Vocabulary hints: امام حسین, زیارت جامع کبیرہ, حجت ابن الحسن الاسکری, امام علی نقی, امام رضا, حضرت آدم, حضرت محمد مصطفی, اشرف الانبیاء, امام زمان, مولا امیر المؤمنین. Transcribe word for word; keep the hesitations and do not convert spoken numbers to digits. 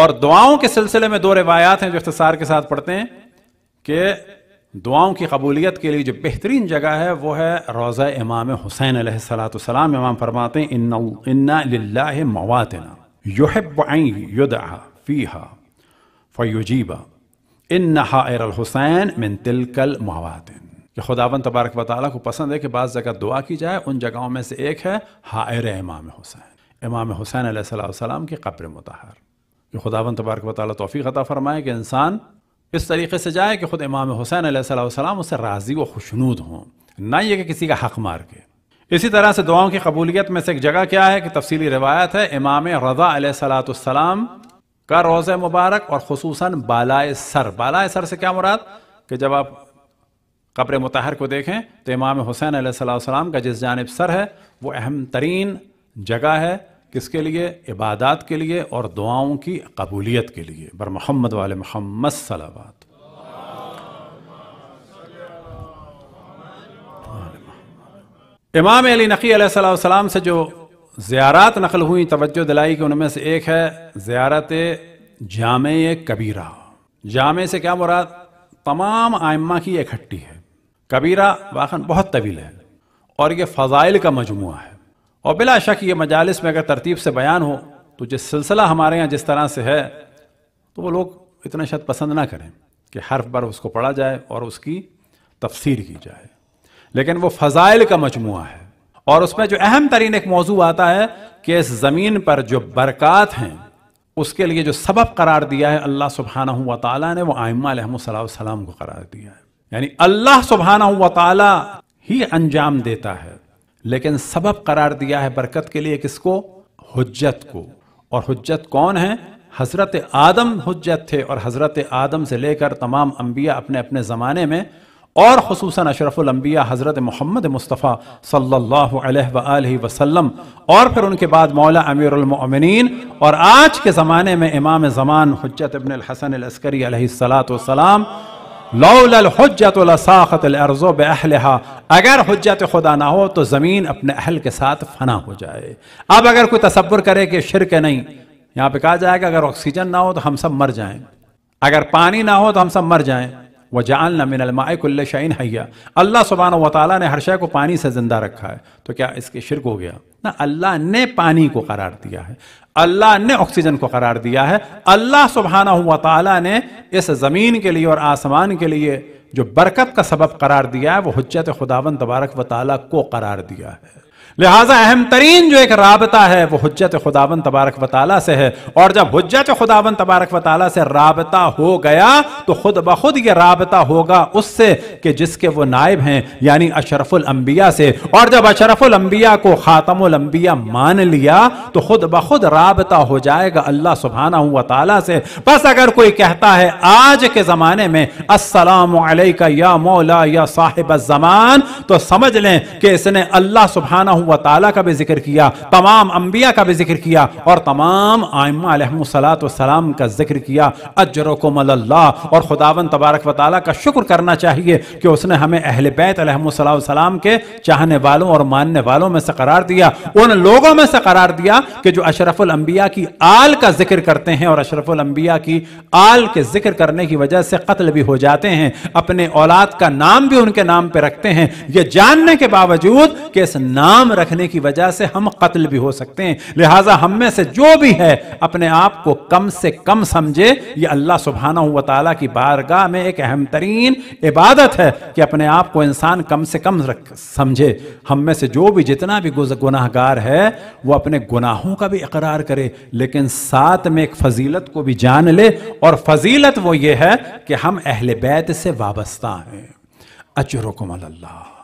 اور دعاؤں کے سلسلے میں دو روایات ہیں جو اختصار کے ساتھ پڑھتے ہیں کہ دعاؤں کی قبولیت کے لئے جو بہترین جگہ ہے وہ ہے روضہ امام حسین علیہ السلام. امام فرماتے ہیں اِنَّا لِلَّهِ مَوَاتِنَا يُحِبُّ عَنْ يُدْعَ فِيهَا فَيُجِيبَ اِنَّ حَائِرَ الحسین مِن تِلْكَ الْمَوَاتِن. کہ خداوند تبارک و تعالیٰ کو پسند ہے کہ بعض جگہ دعا کی جائے. ان جگہوں میں سے ایک ہے حائر امام حسین، امام حسین علیہ السلام کی قبر مطہر. کہ خداوند تبارک و تعالیٰ توفیق عطا فرمائے کہ انسان اس طریقے سے جائے کہ خود امام حسین علیہ السلام اس سے راضی و خوشنود ہوں، نہ یہ کہ کسی کا حق مار کے. اسی طرح سے دعاؤں کی قبولیت میں سے ایک جگہ کیا ہے کہ تفصیلی روایت ہے امام رضا علیہ السلام کا روضہ مبارک، اور خصوصاً بالائے سر. بالائے سر سے کیا مراد؟ کہ جب آپ قبر مطہر کو دیکھیں تو امام حسین علیہ السلام کا جس جانب سر ہے وہ اہم ترین جگہ ہے کس کے لیے؟ عبادات کے لیے اور دعاؤں کی قبولیت کے لیے. بر محمد و علی محمد صلوات. امام علی نقی علیہ السلام سے جو زیارات نقل ہوئی توجہ دلائی کہ ان میں سے ایک ہے زیارت جامع کبیرہ. جامع سے کیا مراد؟ تمام ائمہ کی ایک ہٹی ہے. کبیرہ واقعاً بہت طویل ہے اور یہ فضائل کا مجموعہ ہے، اور بلا شک یہ مجالس میں اگر ترتیب سے بیان ہو تو جس سلسلہ ہمارے یہاں جس طرح سے ہے تو وہ لوگ اتنا شد پسند نہ کریں کہ حرف بر اس کو پڑھا جائے اور اس کی تفسیر کی جائے، لیکن وہ فضائل کا مجموعہ ہے. اور اس میں جو اہم ترین ایک موضوع آتا ہے کہ اس زمین پر جو برکات ہیں اس کے لیے جو سبب قرار دیا ہے اللہ سبحانہ و تعالیٰ نے، وہ ائمہ علیہ السلام کو قرار دیا ہے. یعنی اللہ سبحانہ و تعالیٰ ہی انجام دیتا ہے، لیکن سبب قرار دیا ہے برکت کے لیے کس کو؟ حجت کو. اور حجت کون ہے؟ حضرت آدم حجت تھے، اور حضرت آدم سے لے کر تمام انبیاء اپنے اپنے زمانے میں، اور خصوصاً اشرف الانبیاء حضرت محمد مصطفی صلی اللہ علیہ وآلہ وسلم، اور پھر ان کے بعد مولا امیر المؤمنین، اور آج کے زمانے میں امام زمان حجت ابن الحسن الاسکری علیہ السلام. لولا الحجت لساقت الارض باہلہا، اگر حجت خدا نہ ہو تو زمین اپنے اہل کے ساتھ فنا ہو جائے. اب اگر کوئی تصور کرے کہ شرک نہیں، یہاں پہ کہا جائے کہ اگر آکسیجن نہ ہو تو ہم سب مر جائیں، اگر پانی نہ ہو تو ہم سب مر جائیں. وَجَعَلْنَا مِنَ الْمَاءِ كُلَّ شَيْءٍ حَيٍّ، اللہ سبحانہ وتعالیٰ نے ہر شے کو پانی سے زندہ رکھا ہے، تو کیا اس کے شرک ہو گیا؟ نہ، اللہ نے پانی کو قرار دیا ہے، اللہ نے آکسیجن کو قرار دیا ہے، اللہ سبحانہ وتعالیٰ نے اس زمین کے لیے اور آسمان کے لیے جو برکت کا سبب قرار دیا ہے وہ حجت خداوند تبارک و تعالیٰ کو قرار دیا ہے. لہٰذا اہم ترین جو ایک رابطہ ہے وہ حجت خداوند تبارک و تعالیٰ سے ہے، اور جب حجت خداوند تبارک و تعالیٰ سے رابطہ ہو گیا تو خود بخود یہ رابطہ ہوگا اس سے کہ جس کے وہ نائب ہیں، یعنی اشرف الانبیاء سے. اور جب اشرف الانبیاء کو خاتم الانبیاء مان لیا تو خود بخود رابطہ ہو جائے گا اللہ سبحانہ و تعالیٰ سے. بس اگر کوئی کہتا ہے آج کے زمانے میں السلام علیکہ یا مولا یا صاحب الزمان، تو سمجھ لیں کہ اس نے اللہ سبحانہ و تعالیٰ کا بھی ذکر کیا، تمام انبیاء کا بھی ذکر کیا، اور تمام ائمہ علیہ السلام کا ذکر کیا. اجرکم اللہ، اور خداوند تبارک و تعالیٰ کا شکر کرنا چاہیے کہ اس نے ہمیں اہل بیت علیہ السلام کے چاہنے والوں اور ماننے والوں میں سے قرار دیا، ان لوگوں میں سے قرار دیا کہ جو اشرف الانبیاء کی آل کا ذکر کرتے ہیں، اور اشرف الانبیاء کی آل کے ذکر کرنے کی وجہ سے قتل بھی ہو جاتے ہیں، اپنے اولاد کا نام بھی ان کے نام پہ رکھتے ہیں، یہ جاننے کے باوجود کہ اس نام رکھنے کی وجہ سے ہم قتل بھی ہو سکتے ہیں. لہٰذا ہم میں سے جو بھی ہے اپنے آپ کو کم سے کم سمجھے. یہ اللہ سبحانہ و تعالیٰ کی بارگاہ میں ایک اہم ترین عبادت ہے کہ اپنے آپ کو انسان کم سے کم سمجھے. ہم میں سے جو بھی جتنا بھی گناہگار ہے وہ اپنے گناہوں کا بھی اقرار کرے، لیکن ساتھ میں ایک فضیلت کو بھی جان لے، اور فضیلت وہ یہ ہے کہ ہم اہل بیت سے وابستہ ہیں. اجرکم اللہ.